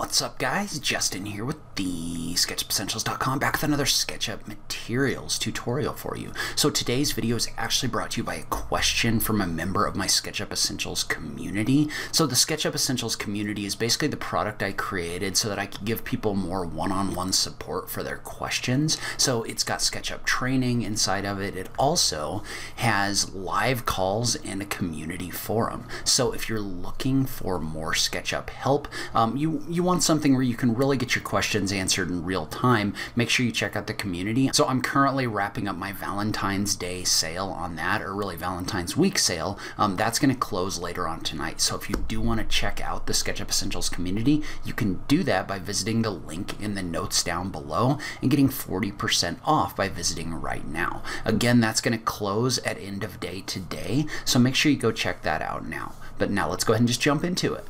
What's up, guys? Justin here with the SketchUp Essentials.com, back with another SketchUp materials tutorial for you. So today's video is actually brought to you by a question from a member of my SketchUp Essentials community. So the SketchUp Essentials community is basically the product I created so that I could give people more one-on-one support for their questions. So it's got SketchUp training inside of it. It also has live calls and a community forum. So if you're looking for more SketchUp help, you want something where you can really get your questions answered in real time, make sure you check out the community. So I'm currently wrapping up my Valentine's Day sale on that, or really Valentine's week sale. That's going to close later on tonight. So if you do want to check out the SketchUp Essentials community, you can do that by visiting the link in the notes down below and getting 40% off by visiting right now. Again, that's going to close at end of day today. So make sure you go check that out now. But now let's go ahead and just jump into it.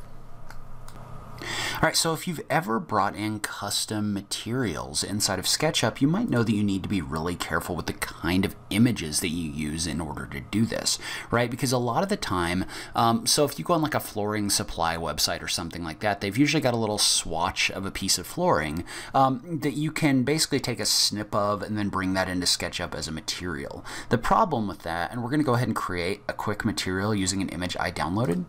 All right, so if you've ever brought in custom materials inside of SketchUp, you might know that you need to be really careful with the kind of images that you use in order to do this, right? Because a lot of the time, so if you go on like a flooring supply website or something like that, they've usually got a little swatch of a piece of flooring that you can basically take a snip of and then bring that into SketchUp as a material. The problem with that, and we're going to go ahead and create a quick material using an image I downloaded.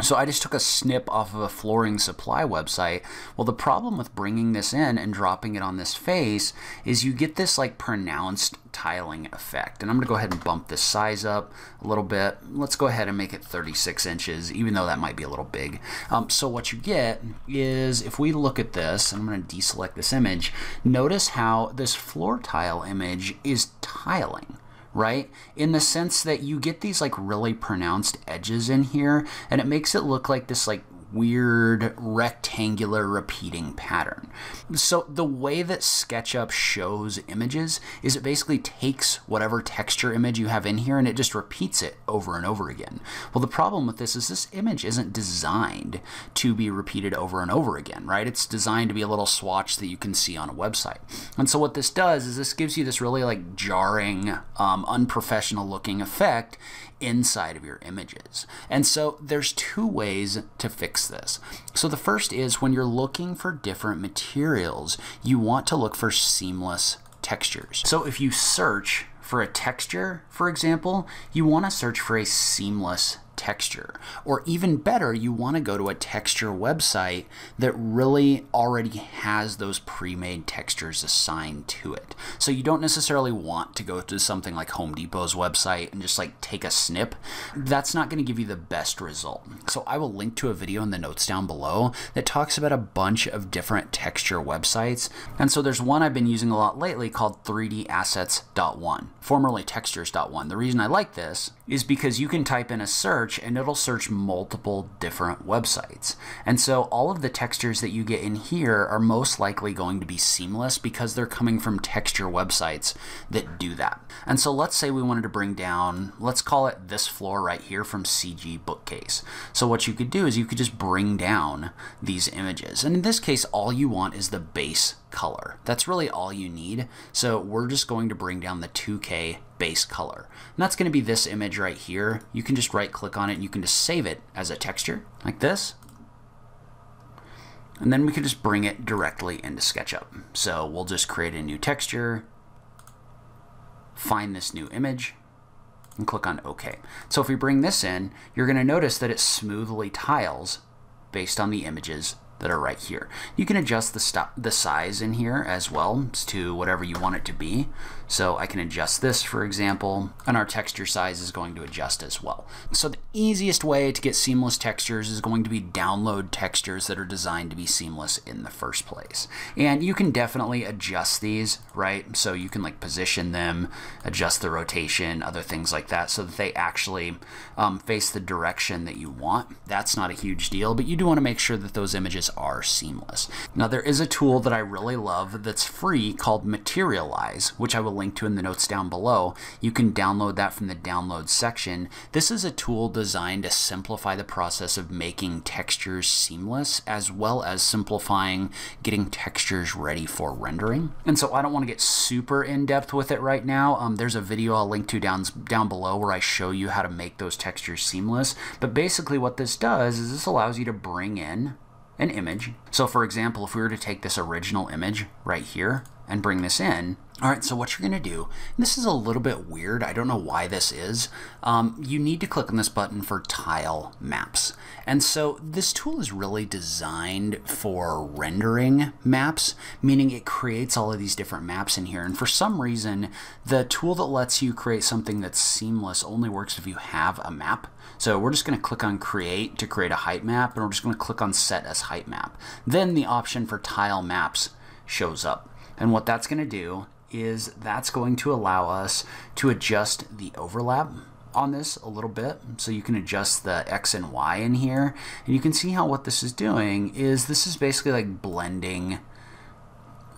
So I just took a snip off of a flooring supply website. Well, the problem with bringing this in and dropping it on this face is you get this like pronounced tiling effect. And I'm gonna go ahead and bump this size up a little bit. Let's go ahead and make it 36 inches, even though that might be a little big. So what you get is, if we look at this, I'm gonna deselect this image, notice how this floor tile image is tiling, right? In the sense that you get these like really pronounced edges in here, and it makes it look like this like weird rectangular repeating pattern. So the way that SketchUp shows images is it basically takes whatever texture image you have in here and it just repeats it over and over again. Well, the problem with this is this image isn't designed to be repeated over and over again, right? It's designed to be a little swatch that you can see on a website. And so what this does is this gives you this really like jarring, unprofessional looking effect inside of your images. And so there's two ways to fix this. So the first is, when you're looking for different materials, you want to look for seamless textures. So if you search for a texture, for example, you want to search for a seamless texture. Or even better, you want to go to a texture website that really already has those pre-made textures assigned to it. So you don't necessarily want to go to something like Home Depot's website and just like take a snip. That's not going to give you the best result. So I will link to a video in the notes down below that talks about a bunch of different texture websites. And so there's one I've been using a lot lately called 3DAssets.one, formerly Textures.one. The reason I like this is because you can type in a search and it'll search multiple different websites. And so all of the textures that you get in here are most likely going to be seamless because they're coming from texture websites that do that. And so let's say we wanted to bring down, let's call it this floor right here from CG Bookcase. So what you could do is you could just bring down these images. And in this case, all you want is the base color. That's really all you need. So we're just going to bring down the 2K base color. And that's going to be this image right here. You can just right click on it and you can just save it as a texture like this. And then we can just bring it directly into SketchUp. So we'll just create a new texture, find this new image, and click on OK. So if we bring this in, you're going to notice that it smoothly tiles based on the images that are right here. You can adjust the size in here as well to whatever you want it to be. So I can adjust this, for example, and our texture size is going to adjust as well. So the easiest way to get seamless textures is going to be download textures that are designed to be seamless in the first place. And you can definitely adjust these, right? So you can like position them, adjust the rotation, other things like that, so that they actually face the direction that you want. That's not a huge deal, but you do want to make sure that those images are seamless. Now, there is a tool that I really love that's free called Materialize, which I will link to in the notes down below. You can download that from the download section. This is a tool designed to simplify the process of making textures seamless, as well as simplifying getting textures ready for rendering. And so I don't want to get super in depth with it right now. There's a video I'll link to down below where I show you how to make those textures seamless. But basically what this does is this allows you to bring in an image. So for example, if we were to take this original image right here and bring this in, all right, so what you're gonna do, this is a little bit weird, I don't know why this is, you need to click on this button for tile maps. And so this tool is really designed for rendering maps, meaning it creates all of these different maps in here. And for some reason, the tool that lets you create something that's seamless only works if you have a map. So we're just gonna click on create to create a height map, and we're just gonna click on set as height map. Then the option for tile maps shows up. And what that's gonna do is that's going to allow us to adjust the overlap on this a little bit. So you can adjust the X and Y in here, and you can see how what this is doing is this is basically like blending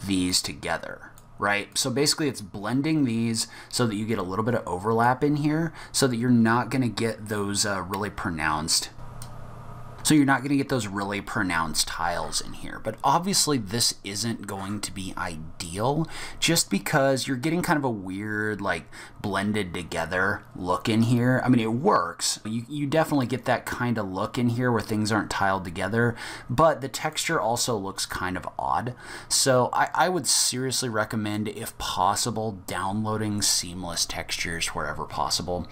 these together, right? So basically it's blending these so that you get a little bit of overlap in here so that you're not gonna get those really pronounced tiles in here. But obviously this isn't going to be ideal just because you're getting kind of a weird like blended together look in here. I mean, it works. You definitely get that kind of look in here where things aren't tiled together, but the texture also looks kind of odd. So I would seriously recommend, if possible, downloading seamless textures wherever possible.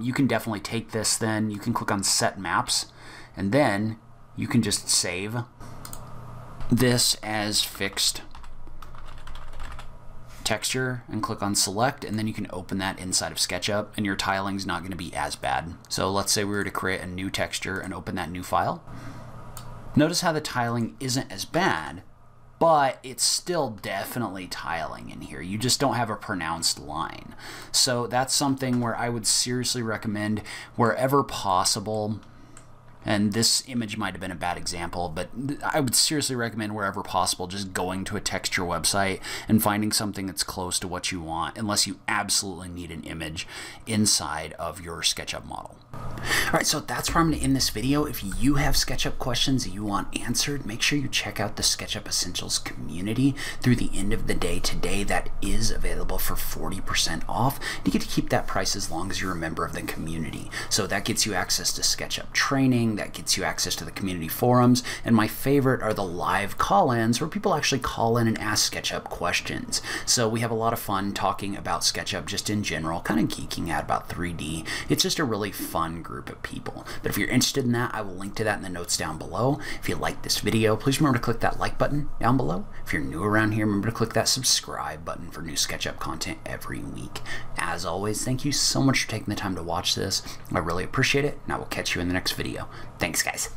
You can definitely take this, then you can click on set maps, and then you can just save this as fixed texture and click on select, and then you can open that inside of SketchUp, and your tiling's not gonna be as bad. So let's say we were to create a new texture and open that new file. Notice how the tiling isn't as bad, but it's still definitely tiling in here. You just don't have a pronounced line. So that's something where I would seriously recommend, wherever possible, and this image might have been a bad example, but I would seriously recommend wherever possible just going to a texture website and finding something that's close to what you want, unless you absolutely need an image inside of your SketchUp model. All right, so that's where I'm gonna end this video. If you have SketchUp questions that you want answered, make sure you check out the SketchUp Essentials community through the end of the day today. That is available for 40% off. You get to keep that price as long as you're a member of the community. So that gets you access to SketchUp training, that gets you access to the community forums, and my favorite are the live call-ins where people actually call in and ask SketchUp questions. So we have a lot of fun talking about SketchUp just in general, kind of geeking out about 3D. It's just a really fun group of people. But if you're interested in that, I will link to that in the notes down below. If you like this video, please remember to click that like button down below. If you're new around here, remember to click that subscribe button for new SketchUp content every week. As always, thank you so much for taking the time to watch this. I really appreciate it, and I will catch you in the next video. Thanks, guys.